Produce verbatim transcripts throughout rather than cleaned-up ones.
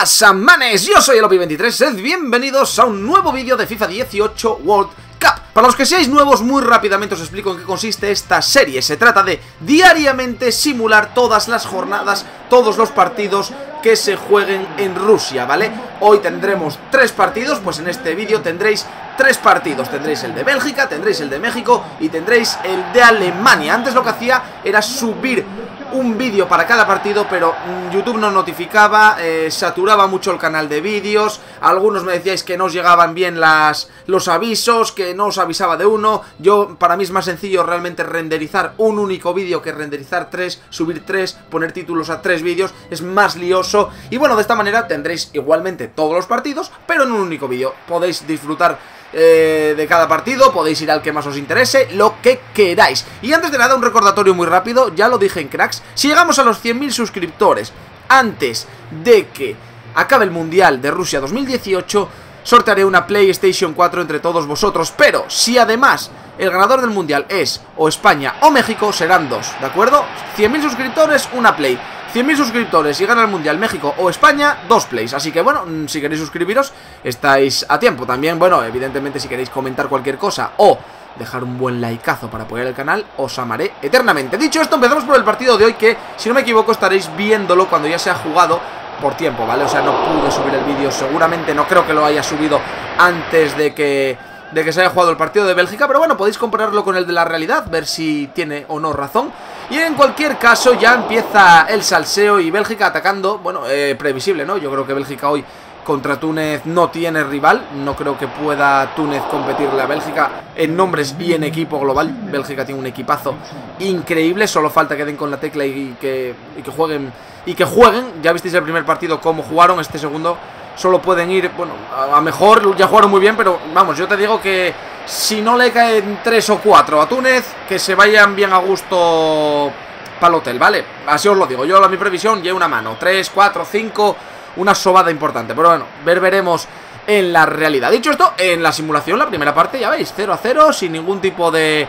pasa, manes? Yo soy Elopi veintitrés, sed bienvenidos a un nuevo vídeo de FIFA dieciocho World Cup. Para los que seáis nuevos, muy rápidamente os explico en qué consiste esta serie. Se trata de diariamente simular todas las jornadas, todos los partidos que se jueguen en Rusia, ¿vale? Hoy tendremos tres partidos, pues en este vídeo tendréis tres partidos. Tendréis el de Bélgica, tendréis el de México y tendréis el de Alemania. Antes lo que hacía era subir un vídeo para cada partido, pero YouTube no notificaba, eh, saturaba mucho el canal de vídeos. Algunos me decíais que no os llegaban bien las, los avisos, que no os avisaba de uno. Yo, para mí es más sencillo realmente renderizar un único vídeo que renderizar tres, subir tres, poner títulos a tres vídeos, es más lioso. Y bueno, de esta manera tendréis igualmente todos los partidos, pero en un único vídeo. Podéis disfrutar Eh, de cada partido, podéis ir al que más os interese, lo que queráis. Y antes de nada, un recordatorio muy rápido, ya lo dije en Cracks, si llegamos a los cien mil suscriptores antes de que acabe el Mundial de Rusia dos mil dieciocho, sortearé una PlayStation cuatro entre todos vosotros. Pero si además el ganador del Mundial es o España o México, serán dos, ¿de acuerdo? cien mil suscriptores, una Play. cien mil suscriptores y gana el Mundial México o España, dos plays. Así que bueno, si queréis suscribiros, estáis a tiempo. También, bueno, evidentemente si queréis comentar cualquier cosa o dejar un buen likeazo para apoyar el canal, os amaré eternamente. Dicho esto, empezamos por el partido de hoy, que si no me equivoco estaréis viéndolo cuando ya se ha jugado por tiempo, ¿vale? O sea, no pude subir el vídeo, seguramente no creo que lo haya subido antes de que... de que se haya jugado el partido de Bélgica, pero bueno, podéis compararlo con el de la realidad, ver si tiene o no razón. Y en cualquier caso ya empieza el salseo y Bélgica atacando, bueno, eh, previsible, ¿no? Yo creo que Bélgica hoy contra Túnez no tiene rival, no creo que pueda Túnez competirle a Bélgica en nombres y en equipo global. Bélgica tiene un equipazo increíble, solo falta que den con la tecla y que, y que jueguen, y que jueguen, ya visteis el primer partido cómo jugaron, este segundo solo pueden ir, bueno, a mejor, ya jugaron muy bien, pero vamos, yo te digo que si no le caen tres o cuatro a Túnez, que se vayan bien a gusto para el hotel, ¿vale? Así os lo digo, yo a mi previsión llevo una mano, tres, cuatro, cinco, una sobada importante, pero bueno, ver, veremos en la realidad. Dicho esto, en la simulación, la primera parte, ya veis, cero a cero, sin ningún tipo de...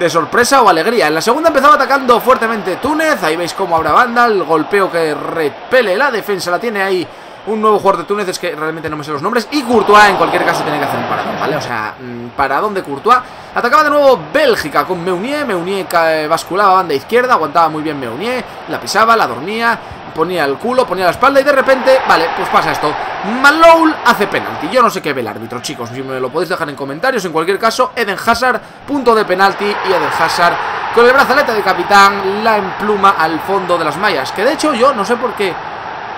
de sorpresa o alegría. En la segunda empezaba atacando fuertemente Túnez, ahí veis cómo habrá banda, el golpeo que repele la defensa, la tiene ahí un nuevo jugador de Túnez, es que realmente no me sé los nombres. Y Courtois en cualquier caso tiene que hacer un paradón, ¿vale? O sea, paradón de Courtois. Atacaba de nuevo Bélgica con Meunier. Meunier basculaba banda izquierda, aguantaba muy bien Meunier, la pisaba, la dormía, ponía el culo, ponía la espalda y de repente, vale, pues pasa esto. Maloul hace penalti. Yo no sé qué ve el árbitro, chicos, si me lo podéis dejar en comentarios. En cualquier caso, Eden Hazard, punto de penalti, y Eden Hazard con el brazalete de capitán la empluma al fondo de las mallas. Que de hecho yo no sé por qué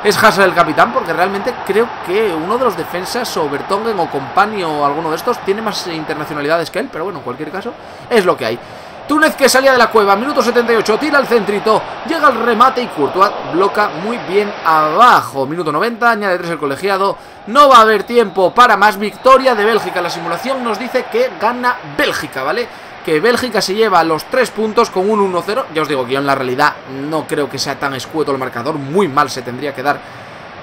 es Hazard el capitán, porque realmente creo que uno de los defensas, o Vertonghen o Kompany o alguno de estos, tiene más internacionalidades que él, pero bueno, en cualquier caso, es lo que hay. Túnez que salía de la cueva, minuto setenta y ocho, tira al centrito, llega al remate y Courtois bloca muy bien abajo. Minuto noventa, añade tres el colegiado, no va a haber tiempo para más. Victoria de Bélgica, la simulación nos dice que gana Bélgica, ¿vale? Que Bélgica se lleva los tres puntos con un uno cero, ya os digo que yo en la realidad no creo que sea tan escueto el marcador, muy mal se tendría que dar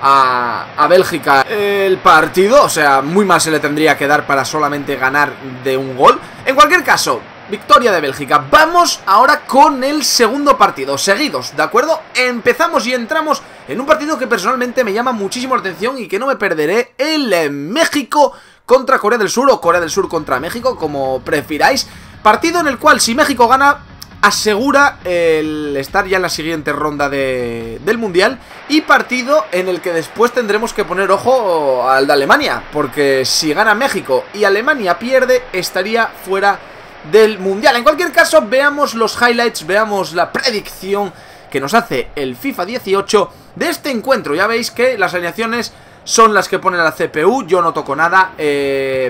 A, a Bélgica el partido, o sea, muy mal se le tendría que dar para solamente ganar de un gol. En cualquier caso, victoria de Bélgica. Vamos ahora con el segundo partido, seguidos, ¿de acuerdo? Empezamos y entramos en un partido que personalmente me llama muchísimo la atención y que no me perderé, el México contra Corea del Sur o Corea del Sur contra México, como prefiráis. Partido en el cual si México gana asegura el estar ya en la siguiente ronda de, del Mundial, y partido en el que después tendremos que poner ojo al de Alemania, porque si gana México y Alemania pierde estaría fuera del Mundial. En cualquier caso, veamos los highlights, veamos la predicción que nos hace el FIFA dieciocho de este encuentro. Ya veis que las alineaciones son las que pone la C P U, yo no toco nada. eh,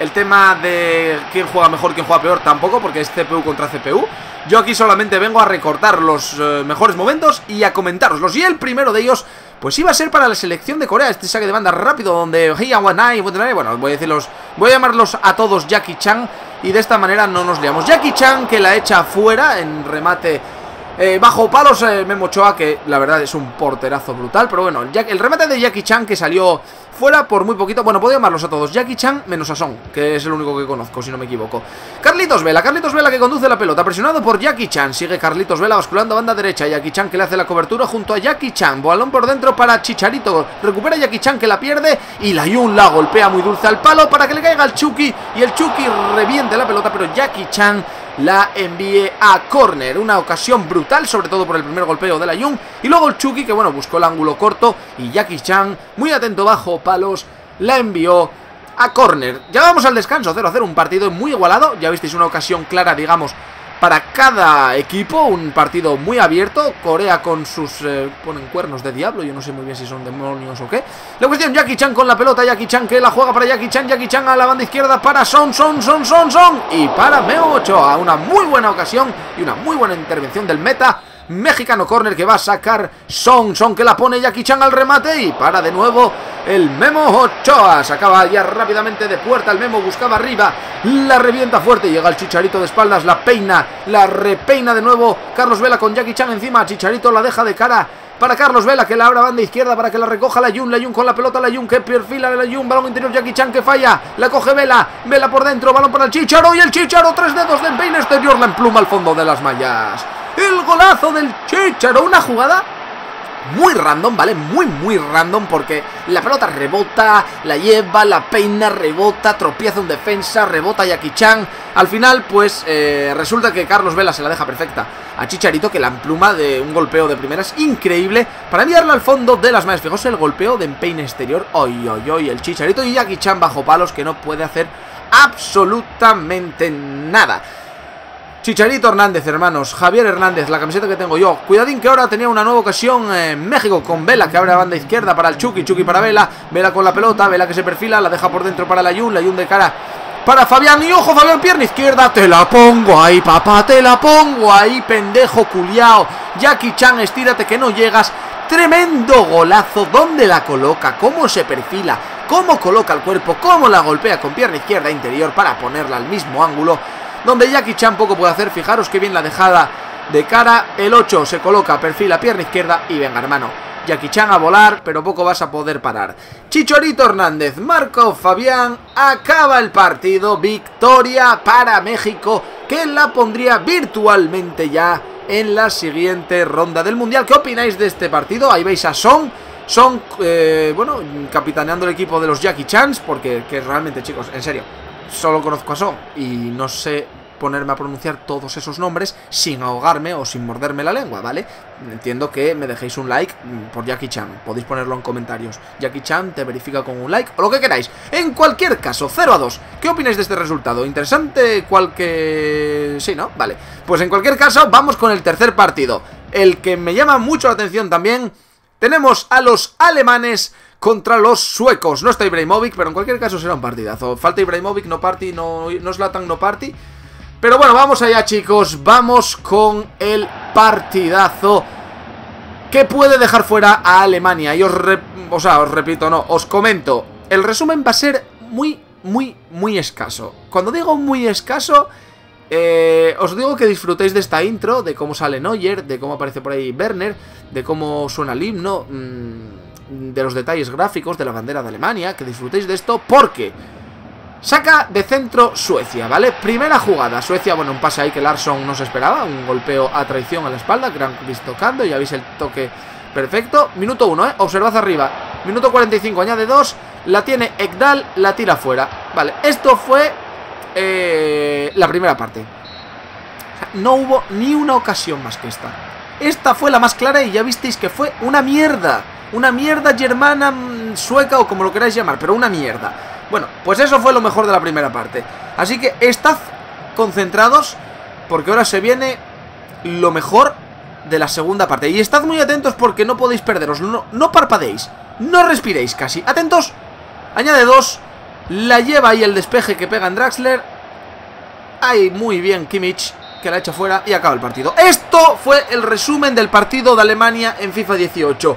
El tema de quién juega mejor, quién juega peor tampoco, porque es C P U contra C P U. Yo aquí solamente vengo a recortar los eh, mejores momentos y a comentároslos. Y el primero de ellos, pues iba a ser para la selección de Corea, este saque de banda rápido donde... Bueno, voy a decirlos, voy a llamarlos a todos Jackie Chan, y de esta manera no nos liamos. Jackie Chan que la echa fuera en remate eh, bajo palos eh, Memo Ochoa, que la verdad es un porterazo brutal. Pero bueno, el, el remate de Jackie Chan, que salió fuera por muy poquito. Bueno, puedo llamarlos a todos Jackie Chan menos a Son, que es el único que conozco, si no me equivoco. Carlitos Vela, Carlitos Vela que conduce la pelota, presionado por Jackie Chan. Sigue Carlitos Vela basculando a banda derecha. Jackie Chan que le hace la cobertura junto a Jackie Chan. Balón por dentro para Chicharito. Recupera Jackie Chan, que la pierde, y la Yun la golpea muy dulce al palo para que le caiga al Chucky, y el Chucky reviente la pelota, pero Jackie Chan la envíe a córner. Una ocasión brutal, sobre todo por el primer golpeo de la Jung. Y luego el Chucky, que bueno, buscó el ángulo corto, y Jackie Chan, muy atento bajo palos, la envió a córner. Ya vamos al descanso, cero a cero, un partido muy igualado. Ya visteis una ocasión clara, digamos, para cada equipo, un partido muy abierto. Corea con sus eh, ponen cuernos de diablo, yo no sé muy bien si son demonios o qué. La cuestión, Jackie Chan con la pelota, Jackie Chan que la juega para Jackie Chan, Jackie Chan a la banda izquierda para Son, Son, Son, Son, Son, y para Memo Ochoa. Una muy buena ocasión y una muy buena intervención del meta mexicano. Corner que va a sacar Son, Son que la pone Jackie Chan al remate, y para de nuevo el Memo Ochoa. Sacaba ya rápidamente de puerta, el Memo buscaba arriba, la revienta fuerte, llega el Chicharito de espaldas, la peina, la repeina de nuevo Carlos Vela con Jackie Chan encima. Chicharito la deja de cara para Carlos Vela, que la abra banda izquierda para que la recoja la Jun, la Jun con la pelota, la Jun que perfila de la Jun, balón interior, Jackie Chan que falla, la coge Vela, Vela por dentro, balón para el Chicharo, y el Chicharo, tres dedos del peine exterior, la empluma al fondo de las mallas. El golazo del Chicharo, una jugada muy random, ¿vale? Muy, muy random, porque la pelota rebota, la lleva, la peina, rebota, tropieza un defensa, rebota Jackie Chan. Al final, pues, eh, resulta que Carlos Vela se la deja perfecta a Chicharito, que la empluma de un golpeo de primeras increíble para enviarla al fondo de las manos. Fijaos el golpeo de empeine exterior, ¡oy, oy, oy! El Chicharito y Jackie Chan bajo palos, que no puede hacer absolutamente nada. Chicharito Hernández, hermanos, Javier Hernández, la camiseta que tengo yo. Cuidadín, que ahora tenía una nueva ocasión en México con Vela, que abre la banda izquierda para el Chucky, Chucky para Vela, Vela con la pelota, Vela que se perfila, la deja por dentro para la Jun, la Jun de cara para Fabián, y ojo, Fabián, pierna izquierda, te la pongo ahí, papá, te la pongo ahí, pendejo culiao. Jackie Chan, estírate que no llegas. Tremendo golazo, ¿dónde la coloca? ¿Cómo se perfila? ¿Cómo coloca el cuerpo? ¿Cómo la golpea con pierna izquierda interior para ponerla al mismo ángulo? Donde Jackie Chan poco puede hacer. Fijaros qué bien la dejada de cara. El ocho se coloca, perfila, pierna izquierda, y venga, hermano, Jackie Chan a volar, pero poco vas a poder parar. Chicharito Hernández, Marco Fabián, acaba el partido. Victoria para México, que la pondría virtualmente ya en la siguiente ronda del Mundial. ¿Qué opináis de este partido? Ahí veis a Son Son, eh, bueno, capitaneando el equipo de los Jackie Chans, porque que realmente, chicos, en serio, solo conozco a Son y no sé ponerme a pronunciar todos esos nombres sin ahogarme o sin morderme la lengua, ¿vale? Entiendo que me dejéis un like por Jackie Chan, podéis ponerlo en comentarios. Jackie Chan te verifica con un like o lo que queráis. En cualquier caso, cero a dos. ¿Qué opináis de este resultado? ¿Interesante? ¿Cuál que...? Sí, ¿no? Vale. Pues en cualquier caso, vamos con el tercer partido, el que me llama mucho la atención también. Tenemos a los alemanes contra los suecos. No está Ibrahimovic, pero en cualquier caso será un partidazo. Falta Ibrahimovic, no party, no, no Zlatan, no party. Pero bueno, vamos allá, chicos. Vamos con el partidazo que puede dejar fuera a Alemania. Y os, re, o sea, os repito, no, os comento. El resumen va a ser muy, muy, muy escaso. Cuando digo muy escaso, eh, os digo que disfrutéis de esta intro, de cómo sale Neuer, de cómo aparece por ahí Werner, de cómo suena el himno... Mmm, de los detalles gráficos de la bandera de Alemania. Que disfrutéis de esto porque saca de centro Suecia, ¿vale? Primera jugada, Suecia, bueno, un pase ahí que Larson no se esperaba, un golpeo a traición a la espalda, Grankvist tocando, ya veis el toque perfecto. Minuto uno, ¿eh? Observad arriba, minuto cuarenta y cinco, añade dos, la tiene Ekdal, la tira fuera. Vale, esto fue eh, la primera parte. O sea, no hubo ni una ocasión más que esta. Esta fue la más clara y ya visteis que fue una mierda. Una mierda germana, sueca o como lo queráis llamar, pero una mierda. Bueno, pues eso fue lo mejor de la primera parte. Así que estad concentrados porque ahora se viene lo mejor de la segunda parte. Y estad muy atentos porque no podéis perderos. No, no parpadeéis, no respiréis casi. Atentos, añade dos, la lleva ahí el despeje que pega en Draxler. Ahí muy bien Kimmich, que la echa fuera y acaba el partido. Esto fue el resumen del partido de Alemania en FIFA dieciocho.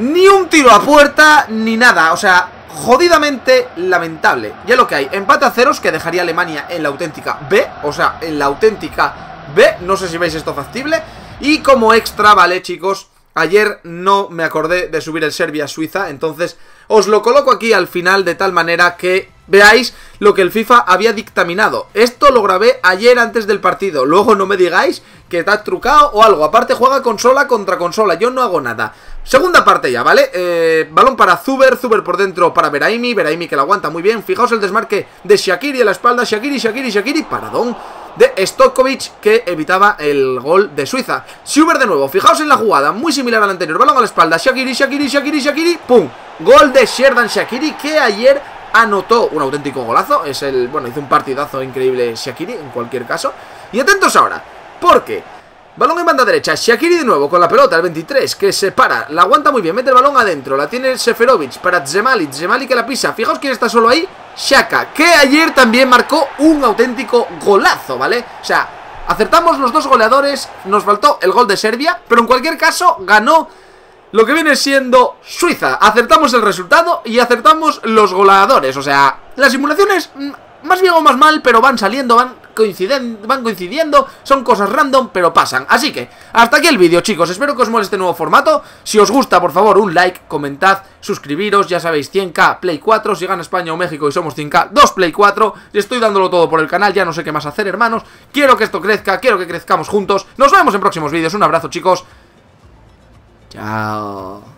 Ni un tiro a puerta, ni nada, o sea, jodidamente lamentable. Ya lo que hay, empate a ceros que dejaría a Alemania en la auténtica B, o sea, en la auténtica B, no sé si veis esto factible. Y como extra, vale chicos, ayer no me acordé de subir el Serbia-Suiza, entonces os lo coloco aquí al final de tal manera que veáis lo que el FIFA había dictaminado. Esto lo grabé ayer antes del partido, luego no me digáis que está trucado o algo. Aparte juega consola contra consola, yo no hago nada. Segunda parte ya, ¿vale? Eh, balón para Zuber, Zuber por dentro para Beraimi, Beraimi que la aguanta muy bien. Fijaos el desmarque de Shaqiri a la espalda, Shaqiri, Shaqiri, Shaqiri, paradón de Stojković que evitaba el gol de Suiza. Zuber de nuevo, fijaos en la jugada, muy similar a la anterior, balón a la espalda, Shaqiri, Shaqiri, Shaqiri, Shaqiri, pum, gol de Xherdan Shaqiri que ayer anotó un auténtico golazo, es el, bueno, hizo un partidazo increíble Shaqiri en cualquier caso. Y atentos ahora, porque balón en banda derecha, Shaqiri de nuevo con la pelota, el veintitrés, que se para, la aguanta muy bien, mete el balón adentro, la tiene Seferovic para Zemali, Zemali que la pisa, fijaos quién está solo ahí, Shaka, que ayer también marcó un auténtico golazo, ¿vale? O sea, acertamos los dos goleadores, nos faltó el gol de Serbia, pero en cualquier caso ganó lo que viene siendo Suiza. Acertamos el resultado y acertamos los goleadores, o sea, las simulaciones más bien o más mal, pero van saliendo, van, coinciden, van coincidiendo, son cosas random, pero pasan. Así que, hasta aquí el vídeo, chicos. Espero que os mole este nuevo formato. Si os gusta, por favor, un like, comentad, suscribiros. Ya sabéis, cien K, Play cuatro. Si gana España o México y somos cien K, dos Play cuatro. Estoy dándolo todo por el canal, ya no sé qué más hacer, hermanos. Quiero que esto crezca, quiero que crezcamos juntos. Nos vemos en próximos vídeos. Un abrazo, chicos. Chao.